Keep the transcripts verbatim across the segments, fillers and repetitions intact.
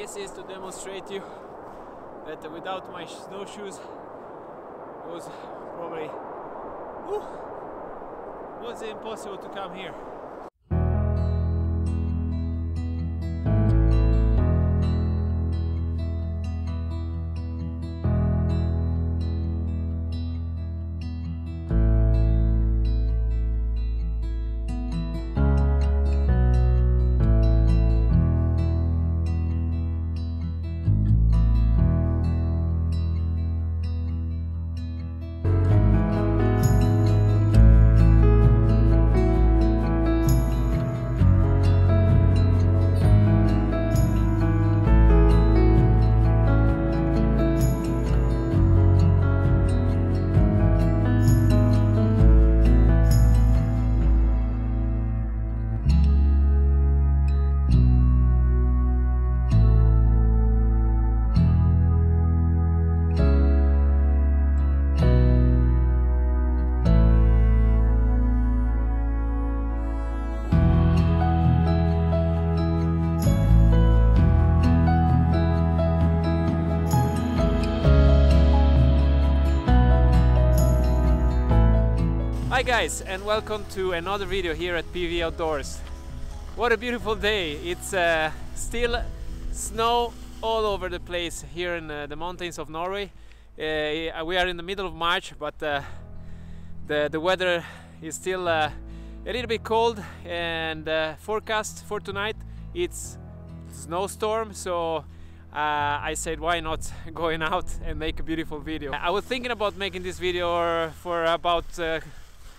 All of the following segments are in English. This is to demonstrate you that without my snowshoes was probably whew, was impossible to come here. Hi guys, and welcome to another video here at P V Outdoors. What a beautiful day! It's uh, still snow all over the place here in uh, the mountains of Norway. Uh, we are in the middle of March, but uh, the, the weather is still uh, a little bit cold, and uh, forecast for tonight it's snowstorm, so Uh, I said, why not going out and make a beautiful video. I was thinking about making this video for about uh,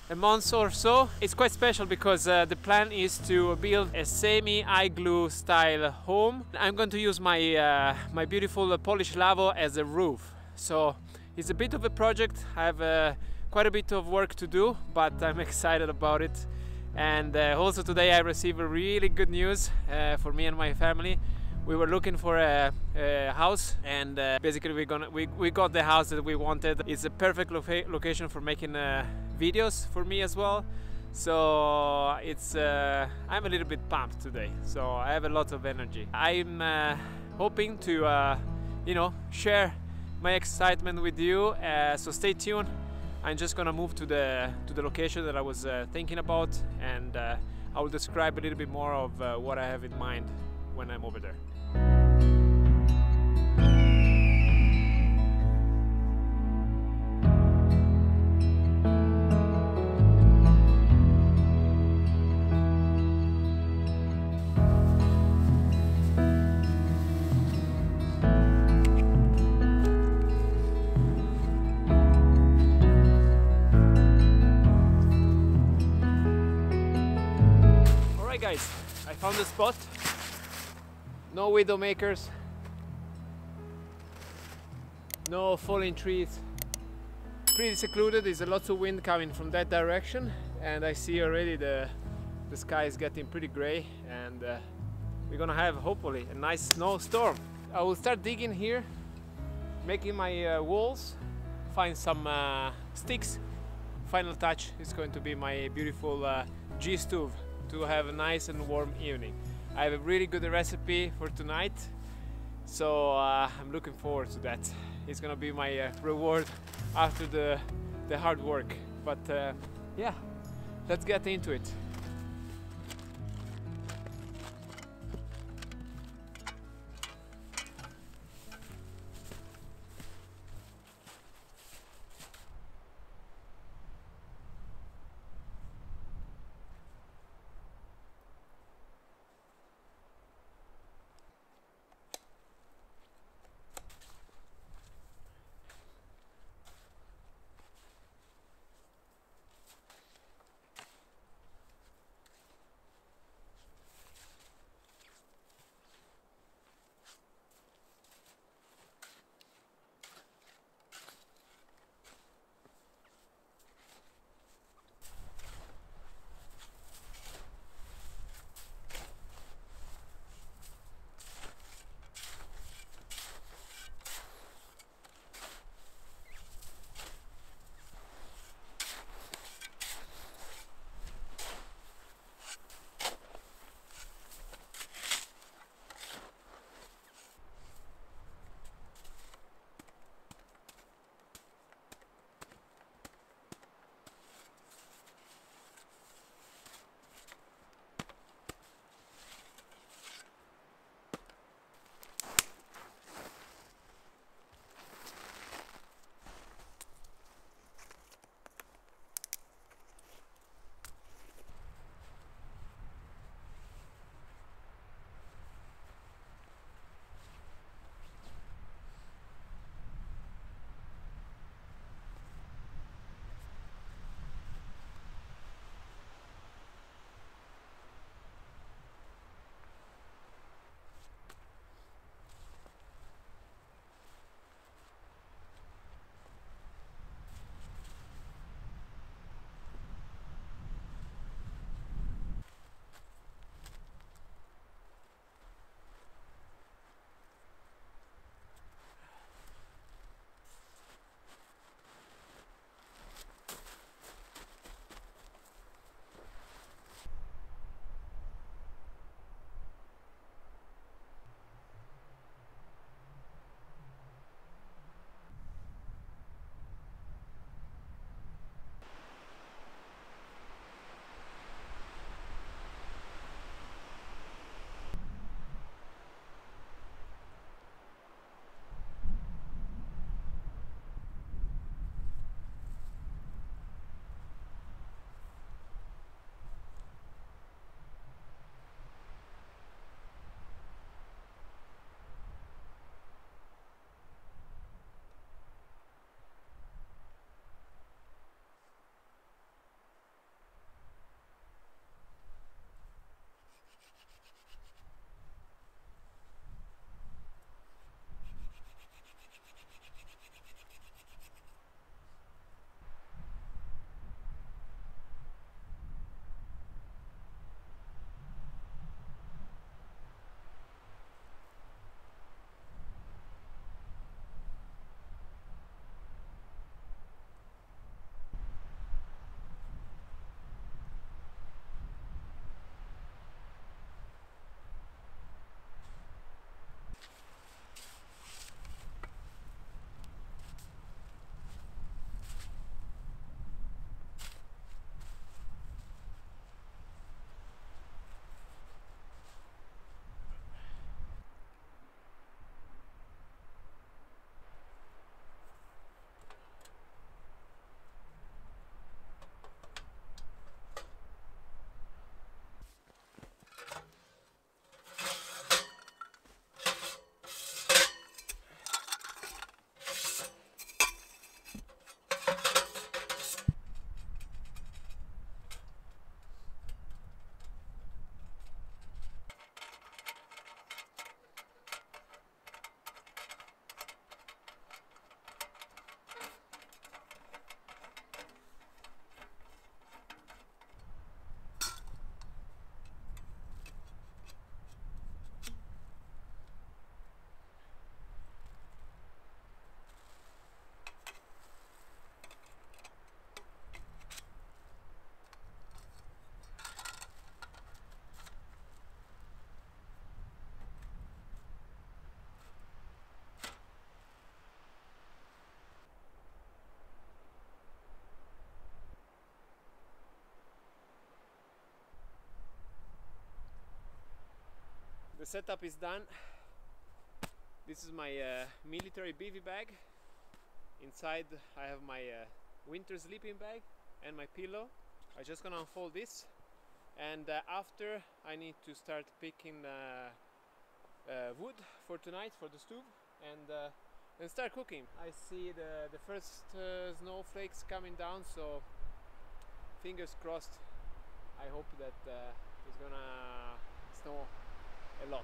a month or so. It's quite special because uh, the plan is to build a semi-igloo style home. I'm going to use my, uh, my beautiful Polish Lavvu as a roof. So it's a bit of a project. I have uh, quite a bit of work to do, but I'm excited about it. And uh, also today I received a really good news uh, for me and my family. We were looking for a, a house, and uh, basically we're gonna, we, we got the house that we wanted. It's a perfect loca location for making uh, videos for me as well. So it's uh, I'm a little bit pumped today. So I have a lot of energy. I'm uh, hoping to uh, you know, share my excitement with you. Uh, so stay tuned. I'm just gonna move to the to the location that I was uh, thinking about, and uh, I will describe a little bit more of uh, what I have in mind when I'm over there. All right, guys, I found the spot. No widow makers, no falling trees, pretty secluded. There's a lot of wind coming from that direction, and I see already the, the sky is getting pretty gray, and uh, we're gonna have hopefully a nice snowstorm. I will start digging here, making my uh, walls, find some uh, sticks. Final touch is going to be my beautiful uh, G-stove to have a nice and warm evening. I have a really good recipe for tonight, so uh, I'm looking forward to that. It's gonna be my uh, reward after the, the hard work. But uh, yeah, let's get into it. The setup is done. This is my uh, military bivvy bag. Inside I have my uh, winter sleeping bag and my pillow. I'm just gonna unfold this, and uh, after I need to start picking uh, uh, wood for tonight for the stove, and uh, and start cooking. I see the, the first uh, snowflakes coming down, so fingers crossed. I hope that uh, it's gonna snow a lot.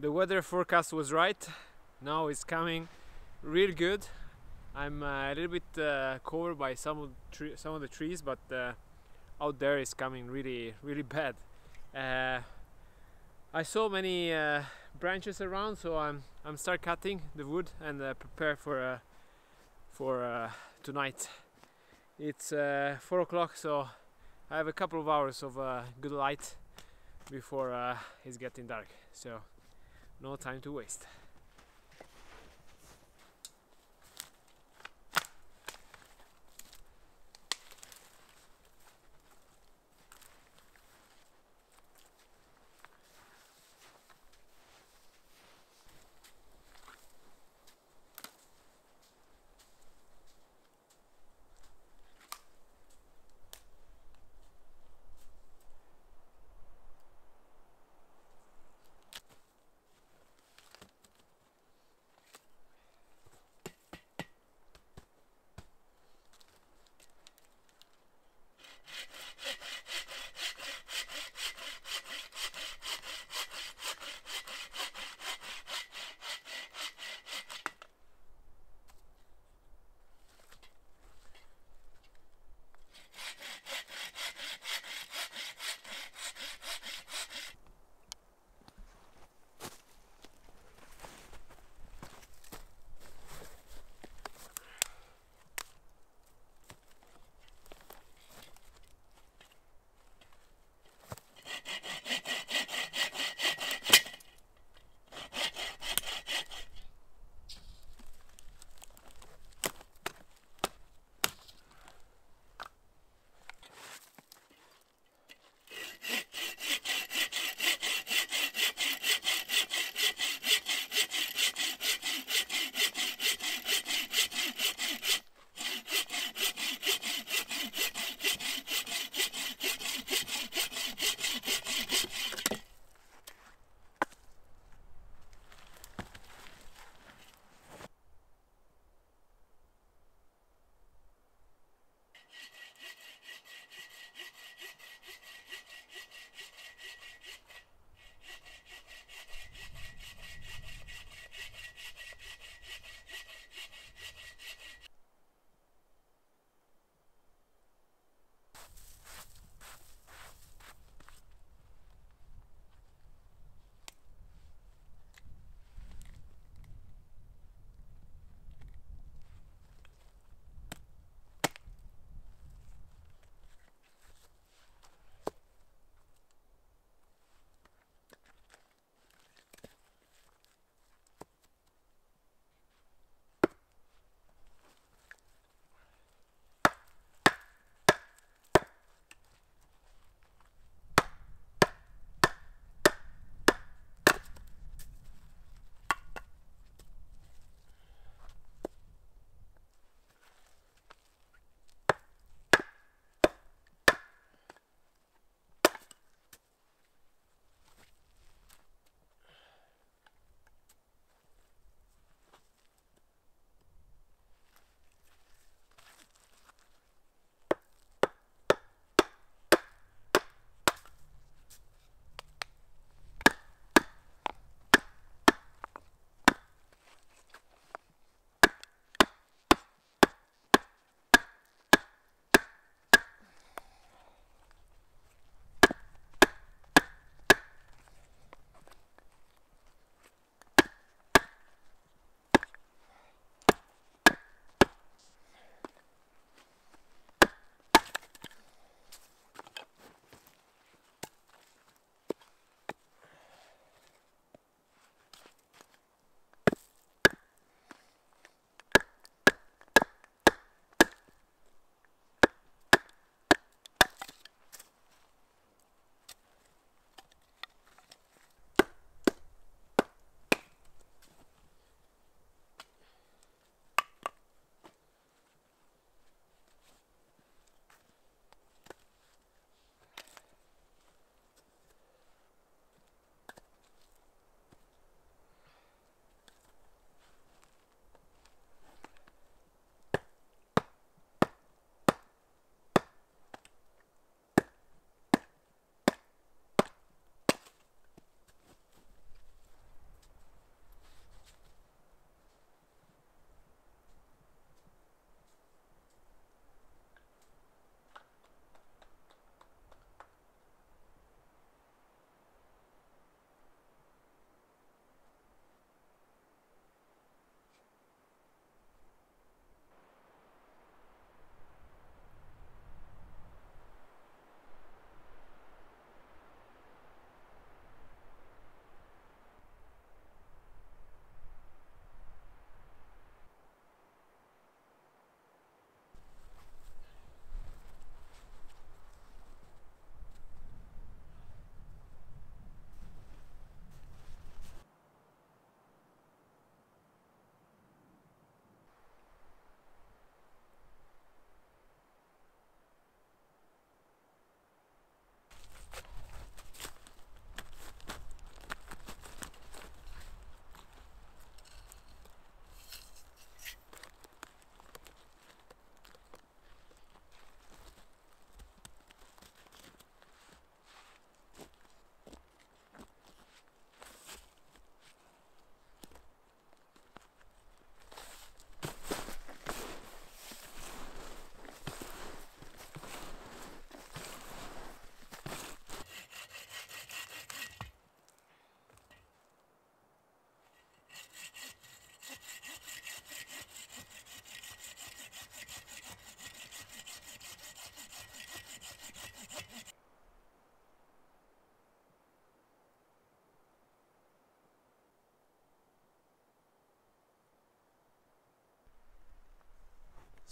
The weather forecast was right. Now it's coming real good. I'm uh, a little bit uh, covered by some of, tre some of the trees, but uh, out there is coming really, really bad. Uh, I saw many uh, branches around, so I'm I'm start cutting the wood and uh, prepare for uh, for uh, tonight. It's uh, four o'clock, so I have a couple of hours of uh, good light before uh, it's getting dark. So. No time to waste.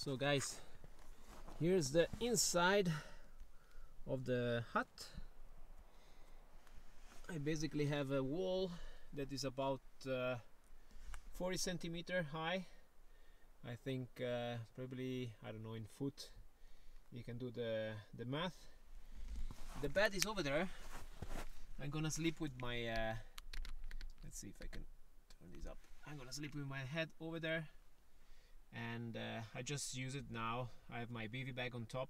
So guys, here's the inside of the hut. I basically have a wall that is about uh, forty centimeter high. I think uh, probably, I don't know, in foot you can do the, the math. The bed is over there. I'm gonna sleep with my uh, let's see if I can turn this up. I'm gonna sleep with my head over there, and uh, I just use it now. I have my bivvy bag on top,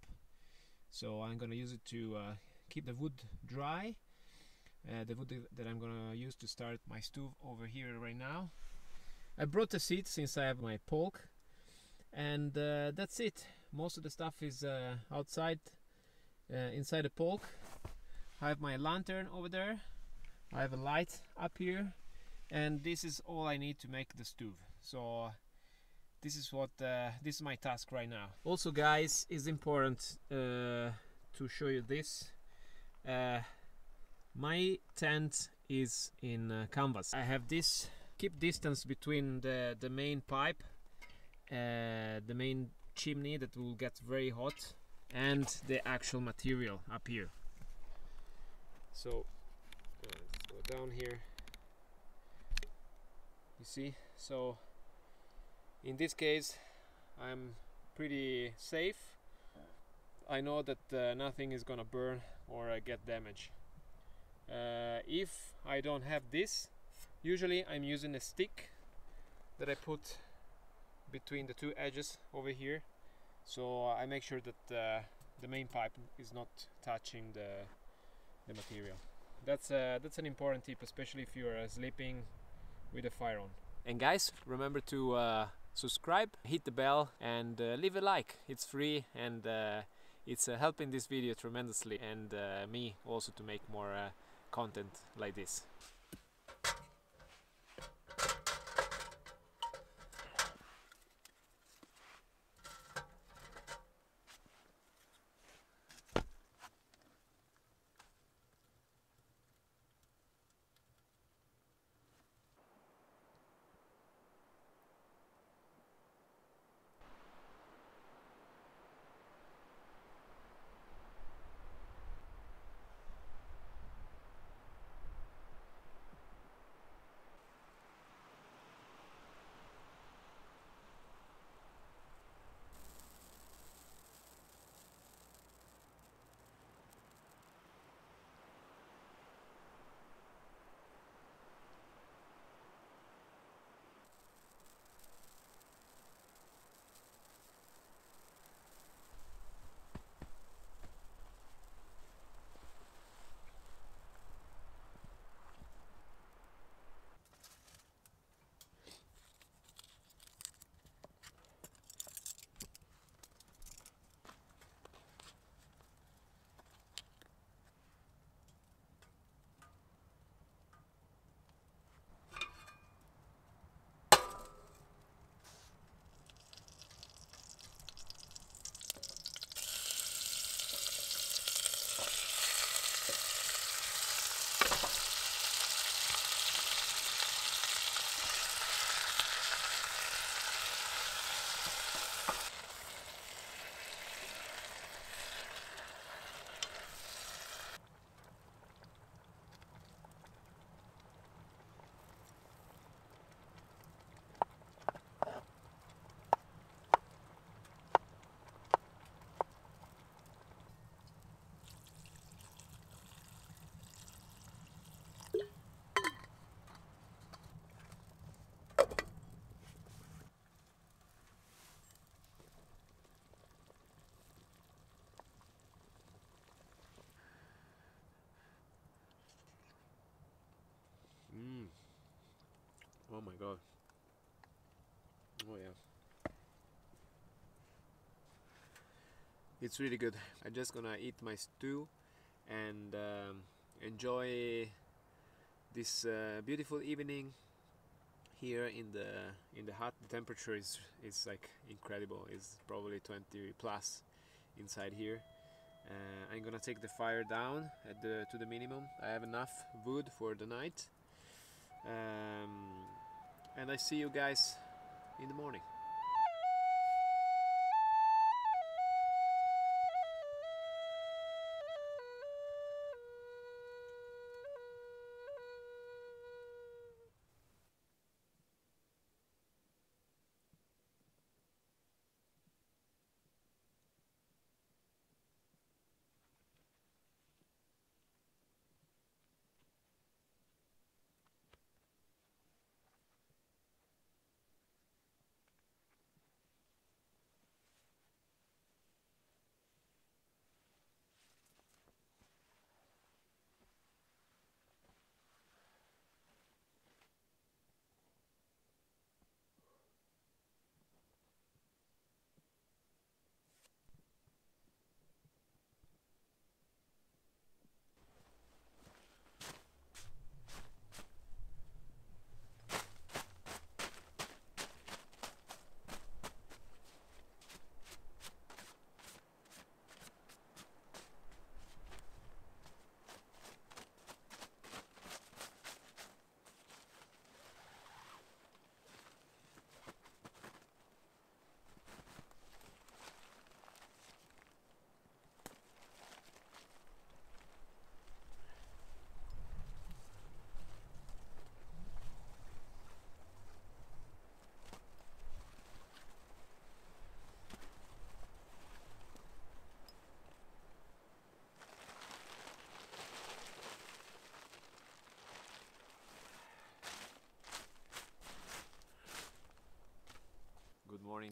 so I'm gonna use it to uh, keep the wood dry. Uh, the wood that I'm gonna use to start my stove over here right now. I brought a seat since I have my polk, and uh, that's it. Most of the stuff is uh, outside, uh, inside the polk. I have my lantern over there, I have a light up here, and this is all I need to make the stove. So uh, this is what uh, this is my task right now. Also guys, it's important uh, to show you this. Uh, my tent is in uh, canvas. I have this keep distance between the, the main pipe, uh, the main chimney that will get very hot, and the actual material up here. So let's go down here. You see, so in this case I'm pretty safe. I know that uh, nothing is gonna burn or uh, get damaged. Uh, if I don't have this, usually I'm using a stick that I put between the two edges over here, so I make sure that uh, the main pipe is not touching the the material. That's uh, that's an important tip, especially if you're uh, sleeping with a fire on. And guys, remember to uh, subscribe, hit the bell, and uh, leave a like. It's free, and uh, it's uh, helping this video tremendously, and uh, me also to make more uh, content like this. Mm. Oh my god. Oh yeah. It's really good. I'm just gonna eat my stew and um, enjoy this uh, beautiful evening here in the in the hut. The temperature is is like incredible. It's probably twenty plus inside here. Uh, I'm gonna take the fire down at the to the minimum. I have enough wood for the night. Um, and I see you guys in the morning.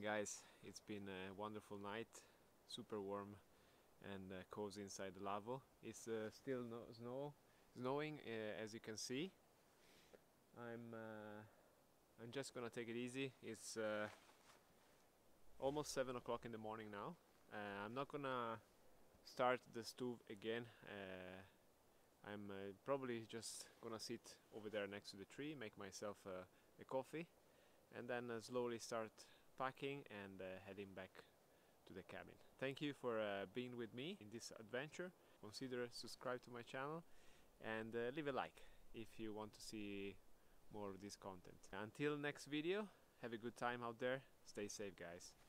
guys, it's been a wonderful night, super warm and uh, cozy inside the Lavvu. It's uh, still no snow snowing, uh, as you can see. I'm uh, I'm just gonna take it easy. It's uh, almost seven o'clock in the morning now. Uh, I'm not gonna start the stove again. Uh, I'm uh, probably just gonna sit over there next to the tree, make myself uh, a coffee, and then uh, slowly start packing and uh, heading back to the cabin. Thank you for uh, being with me in this adventure. Consider subscribe to my channel and uh, leave a like if you want to see more of this content. Until next video, have a good time out there. Stay safe, guys.